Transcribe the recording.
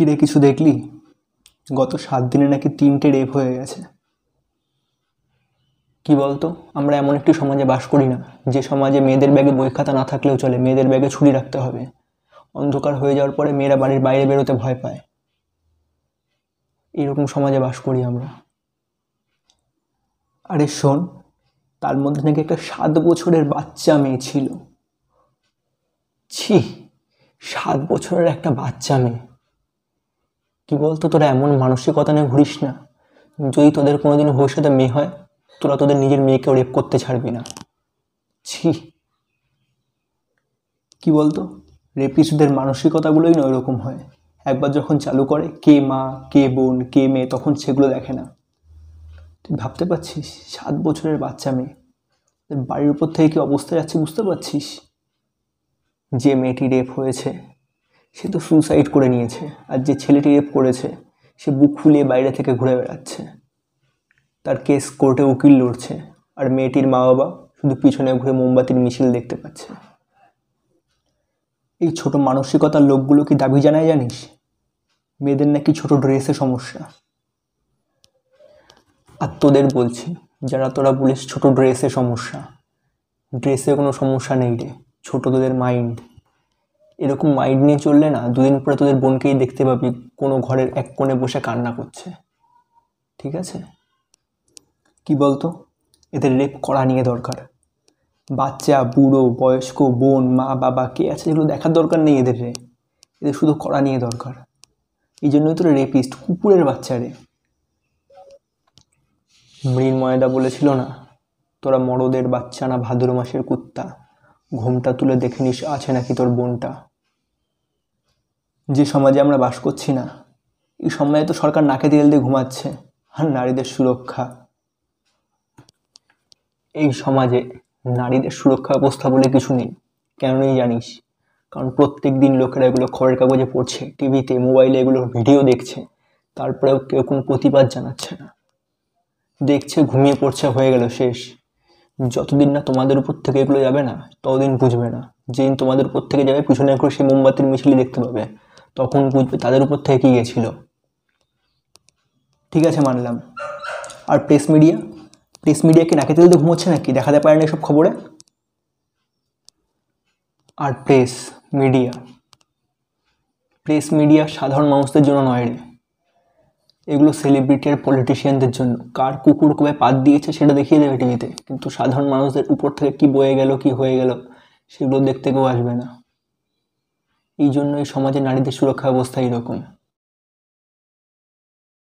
कि रे किछु देखली गत 7 दिन नाकि 3টে रेप हो गेছে कि बोलतो আমরা এমন একটি সমাজে বাস করি না যে সমাজে মেয়েদের ব্যাগে বই খাতা না থাকলেও চলে মেয়েদের ব্যাগে ছুরি রাখতে হবে अंधकार हो যাওয়ার পরে মেয়েরা বাড়ির বাইরে বেরোতে ভয় পায় এরকম সমাজে বাস করি আমরা আরে শোন তার মধ্যে নাকি একটা 7 বছরের বাচ্চা মেয়ে ছিল ছি 7 বছরের একটা বাচ্চা মেয়ে कि बोलतो तोरा एमन मानसिकता निये घुरिस ना जोदि तोदेर कोनोदिन भविष्यते मेये हय तोरा तोदेर निजेर मेयेके रेप करते छाड़बि ना छी कि बोलतो रेपिस्टदेर मानसिकतागुलोई ना ओइरकम हय एकबार जखन चालू करे के मा के बोन के मेये तखन सेगुलो देखे ना तुई भाबते पारछिस 7 বছরের बाच्चा मेये तोर बाड़िर उपर थेके कि अवस्था जाच्छे बुझते पारछिस जे मेयेटी रेप हयेछे से तो सुसाइड कर नहीं छेलेटी रेप कर बुक फुलिए बाइरे थेके घुरे बेड़ाচ্ছে तार केस कोर्टे उकिल लड़ছে और मेयेटिर मा बाबा शुधु पिछने घुरे मोमबातिर मिछिल देखते पाচ্ছে এই छोटो मानसिकतार लोकगुलो की दाबी जानाय जानिस मेयेदेर नाकि छोटो ड्रेसे समस्या आर तोदेर बोलছি যারা तोरा বলিস छोटो ड्रेसे समस्या ड्रेसे कोनो समस्या नेই रे छोटो तोदेर माइंड এরকম মাইন্ড নিয়ে চললে না দুদিন পরে তোদের বোনকেই দেখতে পাবি কোনো ঘরের এক কোণে বসে কান্না করছে ঠিক আছে কি বলতো এদের রেপ করা নিয়ে দরকার বাচ্চা বুড়ো বয়স্ক বোন মা বাবা কে আছে এগুলো দেখার দরকার নেই এদের রে এদের শুধু করা নিয়ে দরকার এই জন্যই তো রেপিস্ট কুকুরের বাচ্চা রে মৃন্ময়দা বলেছিল না তোরা মরদের বাচ্চা না ভাদ্র মাসের কুত্তা ঘুমটা তুলে দেখে নিস আছে নাকি তোর বোনটা যে সমাজে আমরা বাস করছি না এই সমাজে তো সরকার নাকে তেল দিয়ে ঘুমাচ্ছে আর নারীদের সুরক্ষা এই সমাজে নারীদের সুরক্ষা ব্যবস্থা বলে কিছু নেই কেনই জানিস কারণ প্রত্যেকদিন লোকেরা এগুলো খবরের কাগজে পড়ছে টিভিতে মোবাইলে এগুলোর ভিডিও দেখছে তারপরেও কেউ কোনো প্রতিবাদ জানাচ্ছে না দেখছে ঘুমিয়ে পড়ছে হয়ে গেল শেষ যতদিন না তোমাদের উপর থেকে এগুলো যাবে না ততদিন বুঝবে না যেদিন তোমাদের উপর থেকে যাবে পিছনে করে সেই মোমবাতির মিছিল দেখতে পাবে তখন বুঝবে তাদের উপর থেকে কি গিয়েছিল ঠিক আছে মানলাম আর প্রেস মিডিয়া কি নাকে তেল দিয়ে ঘুমোচ্ছে নাকি দেখাতে পারে না সব খবরে আর প্রেস মিডিয়া সাধারণ মানুষদের জন্য নয় রে এগুলো সেলিব্রিটি আর পলিটিশিয়ানদের জন্য কার কুকুর কবে পাত দিয়েছে সেটা দেখিয়ে দেবে টিভিতে কিন্তু সাধারণ মানুষদের উপর থেকে কি বয়ে গেল কি হয়ে গেল সেগুলো দেখতে কেউ আসবে না এই জন্য এই সমাজে নারীদের সুরক্ষা ব্যবস্থা এরকম